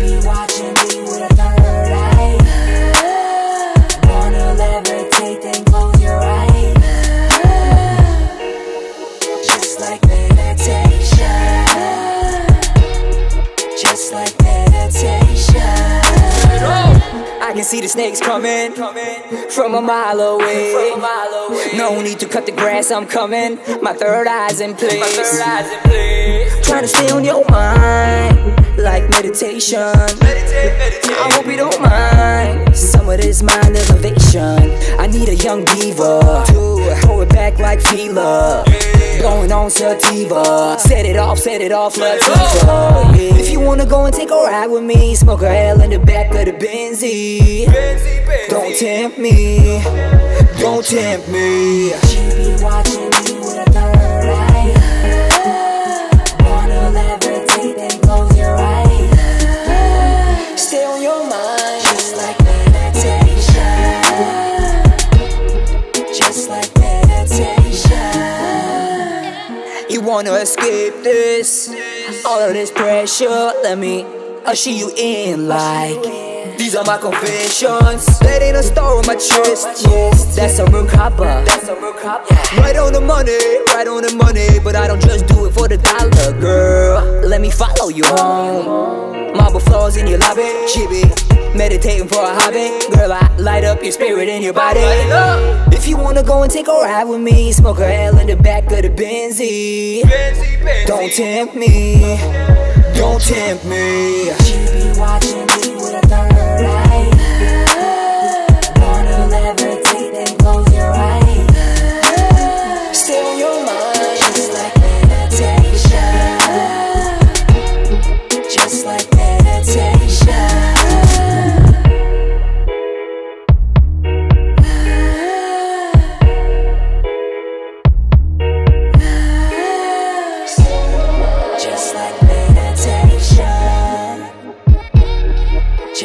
be watching me with a third eye. Wanna levitate, then close your eyes. Just like meditation. Just like meditation. I can see the snakes coming from a mile away. No need to cut the grass, I'm coming. My third eye's in place. Trying to stay on your mind like meditation. I hope you don't mind some of this mind elevation. I need a young diva to throw it back like Fila. Going on sativa, set it off, Latifah. If you wanna go and take a ride with me, smoke a L in the back of the BENZ. Don't tempt me, don't tempt me. She be watching me with a third eye. Wanna levitate, then close your eyes. Stay on your mind, just like meditation. Just like meditation. You wanna escape this, all of this pressure. Let me usher you in like. These are my confessions. That ain't a star on my chest. That's a Merkaba. Right on the money, right on the money. But I don't just do it for the dollar, girl. Let me follow you home. Marble floors in your lobby. She be meditating for a hobby. Girl, I light up your spirit and your body. If you wanna go and take a ride with me, smoke a L in the back of the BENZ. Don't tempt me, don't tempt me. She be watching me with a third.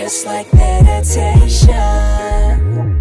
Just like meditation.